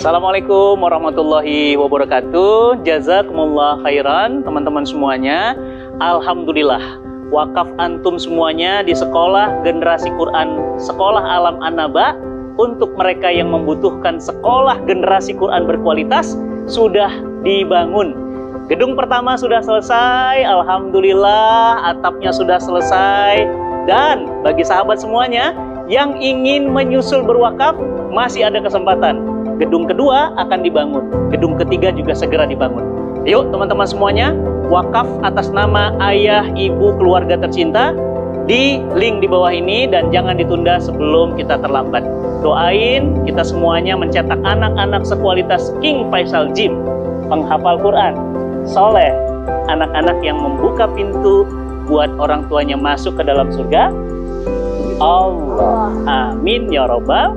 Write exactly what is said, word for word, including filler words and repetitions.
Assalamualaikum warahmatullahi wabarakatuh. Jazakumullah khairan teman-teman semuanya. Alhamdulillah wakaf antum semuanya di Sekolah Generasi Quran, Sekolah Alam Anaba. Untuk mereka yang membutuhkan Sekolah Generasi Quran berkualitas, sudah dibangun. Gedung pertama sudah selesai, alhamdulillah, atapnya sudah selesai. Dan bagi sahabat semuanya yang ingin menyusul berwakaf, masih ada kesempatan. Gedung kedua akan dibangun. Gedung ketiga juga segera dibangun. Yuk teman-teman semuanya, wakaf atas nama ayah, ibu, keluarga tercinta di link di bawah ini dan jangan ditunda sebelum kita terlambat. Doain kita semuanya mencetak anak-anak sekualitas King Faisal Jim, penghafal Quran, soleh, anak-anak yang membuka pintu buat orang tuanya masuk ke dalam surga. Allah, amin ya robbal